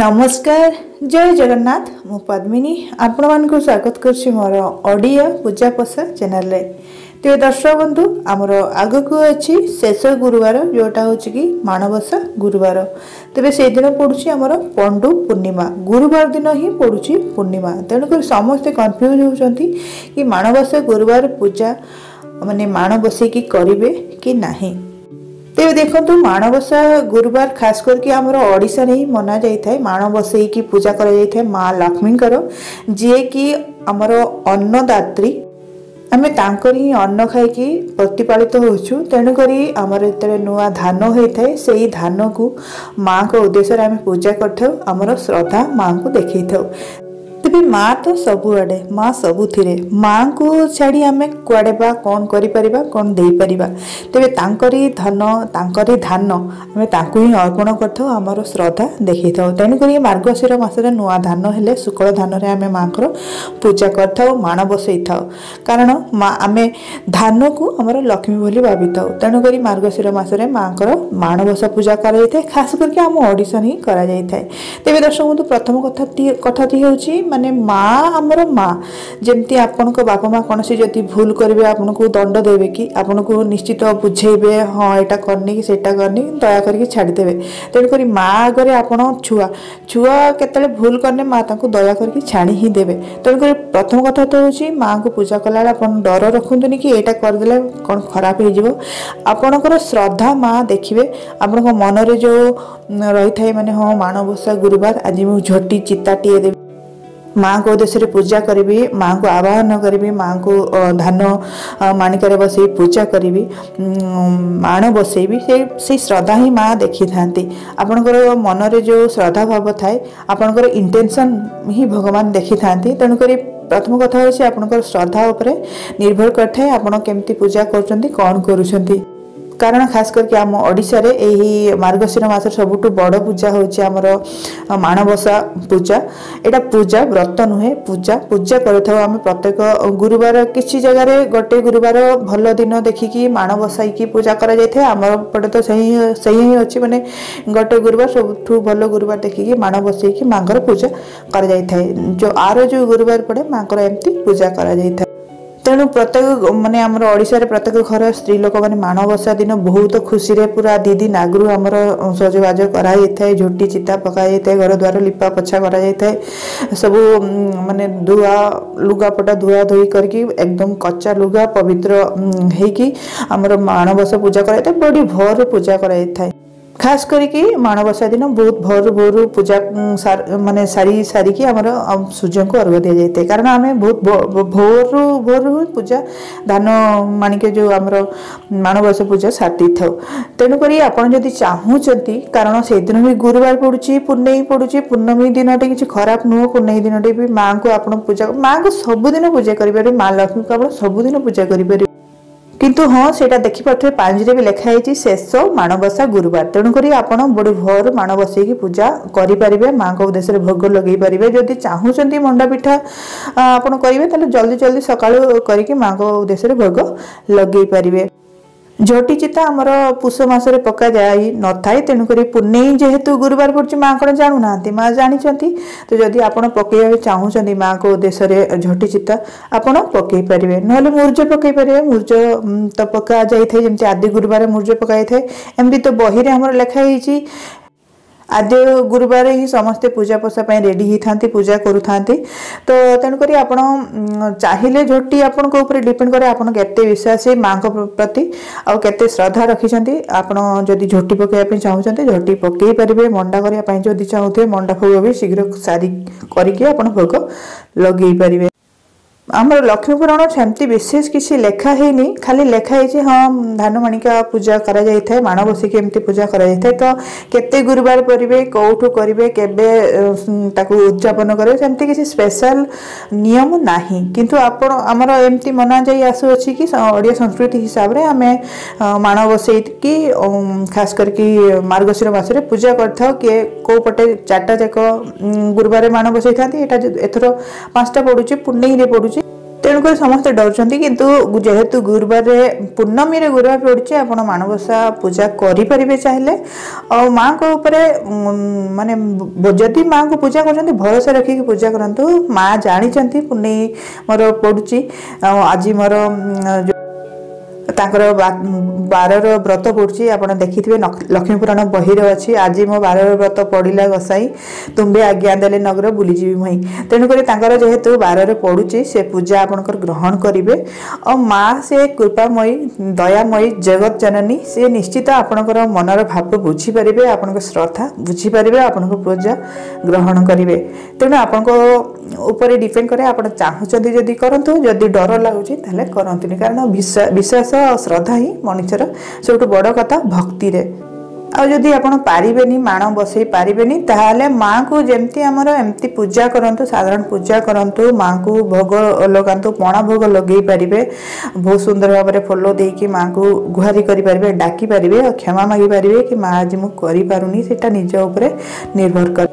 नमस्कार जय जगन्नाथ मु पद्मिनी आपण मानक स्वागत करछि मोर ओडिया पूजा पसा चैनल रे। तो दर्शक बंधु आमर आगक अच्छी शेष गुरुवार जोटा होछि कि मानवसा गुरुवार, तेबे से दिन पड़ुछि आमर पंडु पूर्णिमा। गुरुवार दिन ही पड़ुछि पूर्णिमा, तेणुकर समस्ते कन्फ्यूज होउछंती कि मानवसा गुरुवार पूजा माने मानवसे की करिवे कि नाही। तेरे देखो माणबसा गुरुवार खास करके आमर ओडिशा नहीं मना जाए माणबसई की पूजा कर माँ लक्ष्मी जी की आमर अन्नदात्री आम ही अन्न खाई प्रतिपालित हो। तेणुकर आमर जो नुआ धान होता है से ही धान को माँ का उद्देश्य आम पूजा करमर श्रद्धा माँ को देखी था। तेरे माँ तो सबुआडे माँ सबुरे माँ को छाड़ी आम कुआड़े बा कौन करें, तेरे धान आम ताकू ही अर्पण करमर श्रद्धा देखी था। तेणुकर मार्गशीर मसरे नुआ धान है शुक्ल धान आम माँ को पूजा कर माण बसई था, कारण माँ आम धान को आमर लक्ष्मी बोली भाई था। तेणुकर मार्गशीर मसरे माँ को माणबसा पूजा कर खास करके आम ओडिशा ही कराई था। तेरे दर्शक प्रथम कथाटी हूँ माने माँ आमर माँ जमती आपण बापा माँ कौन जब भूल करेंगे आपन को दंड देवे कि आपन को निश्चित बुझे हाँ यहाँ करनी कि सेटा करनी दया करके छाड़देवे। तेणुकर माँ आगे आपड़ छुआ छुआ केत भूल करने माँ दया करके छाणी ही देवे। तेणुकर प्रथम कथा तो हूँ माँ को पूजा कला डर रखुनि कि यहाँ करदे कौन खराब हो। आपणकर श्रद्धा माँ देखिए आपण मन जो रही था माने हाँ माणबसा गुरुवार आज मुझे झोटी चिताटीए देवी माँ को उद्देश्य पूजा करी माँ को आवाहन करी माँ को धान माणिक बस पूजा करी माण बसईबी से श्रद्धा ही माँ देखी था। आपणकर मनरे जो श्रद्धा भाव थाए आपणकर इंटेंशन ही भगवान देखी था। तेणुकर प्रथम कथा हूँ आपणकर श्रद्धा उपर निर्भर करते आपड़ केमती पूजा कर कौन करुँच, कारण खास करके आम ओडिशा रे यही मार्गशीर मासर सबुठु बड़ पूजा होची आमर माणबसा पूजा। एटा पूजा व्रत नुहे पूजा पूजा करथाउ आम प्रत्येक गुरुवार किसी जगार गोटे गुरुवार भल दिन देखिकी माणबसाई की पूजा करा जायथे। आमर पटे तो सही ही अछि माने गोटे गुरुवार सबुठु भल गुरुवार देखिकी माणबसाई की मांगर पूजा करा जायथे। जो आरो जो गुरुवार पड़े मांगर एमती पूजा करा जायथे। तेणु प्रत्येक माने आमर ओडिशा रे प्रत्येक घर स्त्री लोक माने माणबसा दिन बहुत खुशी रे पूरा दीदी नागरू आमर सजबाज कराई थाए, झोटी चिता पकाई थाए, घर द्वार लिपा पोछा कराई थाए, सबू माने धुआ लुगापटा धुआ धोई करके एकदम कच्चा लुगा पवित्र होइकी आमर माणबसा पूजा कराई थाए। बड़ी भोर पूजा कराई थाए, खास करके माणबसा दिन बहुत भोर भोर पूजा माने सारी सारिकी आमर सूर्य को अर्घ दि जाए, कारण आम बहुत भोर भोर पूजा धान मानिके जो आमर माणबसा पूजा सारी था। तेणुकर आपड़ जदि चाहूँगी, कारण से दिन भी गुरुवार पड़ुची पूर्णेई पड़ुची, पूर्णमी दिन किसी खराब नुह, पूर्णेई दिन भी माँ को आपड़ पूजा माँ को सबुदिन पूजा करें, माँ लक्ष्मी को आप सबुदिन पूजा करें, किंतु हाँ से देखी पार्थे पांजरे भी लिखाई शेष माणबसा गुरुवार। तेणुक आप बड़ी भोर माणबसा की पूजा करें, माँ को उद्देश्य भोग लगे पारे, जदि चाहूँ मंडा पिठा आपड़ करेंगे तो जल्दी जल्दी सकाळू करके माँ को उद्देश्य भोग लगे पारे। झोटी चिता आमर पुष मास पका जाए न थाए, तेणुकर पूर्णेई जेहेतु गुरुवार पड़ुची माँ कौन जाणुना माँ जानी, तो जदि आप पकड़ चाहूँ माँ को उद्देश्य झोटी चिता आप पकई पारे, ना मूर्ज पकई पारे। मूर्ज तो पका जाए जमी आदि गुरुवार मूर्ज पकाई थाए, एमती तो बही रे हमर लेखा हेची आदि गुरुवार ही समस्ते पूजा पसा रेडी ही था पूजा करू था। तो तेणुकर आप चाहिए झोटी आपण डिपेंड करे आपन केते विश्वासी माँ प्रति आउ केते श्रद्धा रखिछंती। आपण जदि झोटी पकई चाहते झोटी पकई पारे, मंडा करने जदि चाहूथे मंडा भोग भी शीघ्र सारी करके आपण भोग लगे पारे। आमर लक्ष्मी पुराण सेमती विशेष किसी लेखा है, खाली लेखाही हाँ धान माणिका पूजा करा जाई थाए, माणबसा की एमती पूजा करा जाई थाए। तो केते गुरुवार करेंगे कौठू करेंगे केबे ताकू उद्यापन करें सेमती किसी स्पेशल नियम नाही, किंतु आपण आमर एमती मना जाई आसुअछि कि ओडिया संस्कृति हिसाब रे आमे माणबसा की खास करके मार्गशीर मास रे पूजा करथाउ। के को पटे चारटा जाक गुरुवार माणबसा थांती, एटा एथरो 5टा पडुची पूर्णेई रे पडुची। तेणुक समस्त डर किंतु जेहेतु गुरुवार पूर्णमी गुरुवार पड़े आप माणबसा पूजा करें चाहिए और माँ को माने जदि माँ को पूजा कर भरोसा रखिक पूजा करूँ माँ जानी पुणे मोर पड़ू आज मोर तांकर बारर व्रत पड़ुची आप देखि थे लक्ष्मीपुराण बहीर अच्छी आज मो बारर व्रत पड़ा गसाई तुम्हें आज्ञा देले नगर बुलीजी मुई तेणुकर जेहेतु बारर पड़ुची से पूजा आपणकर ग्रहण करेंगे और माँ से कृपामयी दयामयी जगत जननी से निश्चित आपणकर मनर भाव बुझीपारे आपणकर श्रद्धा बुझीपारे आपणकर पूजा ग्रहण करेंगे तेणु आपंपर डिपेंड करे आप चाहते जदि करूँ जदि डर लगुच करती कारण विश्वास श्रद्धा ही मनुष्यर सब बड़ कथा भक्ति रे आदि आप पारे माण बसई पारे ताहले माँ को जमती आमर एमती पूजा करूँ साधारण पूजा करूँ माँ को भोग लगातु पणा भोग लगे पारे बहुत सुंदर भाव में फलो दे कि माँ को गुहारी करें डाकी पारे और क्षमा मागी पारे कि माँ आज मुझे सेटा निज उपर निर्भर कर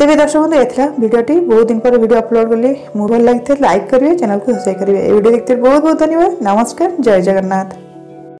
तेज दर्शक बंधु एथला भिडियोटी बहुत दिन पर भिडियो अपलोड कले मुझे भल लगी लाइक करेंगे चैनल को सब्सक्राइब करेंगे वीडियो देखते बहुत बहुत धन्यवाद। नमस्कार। जय जगन्नाथ।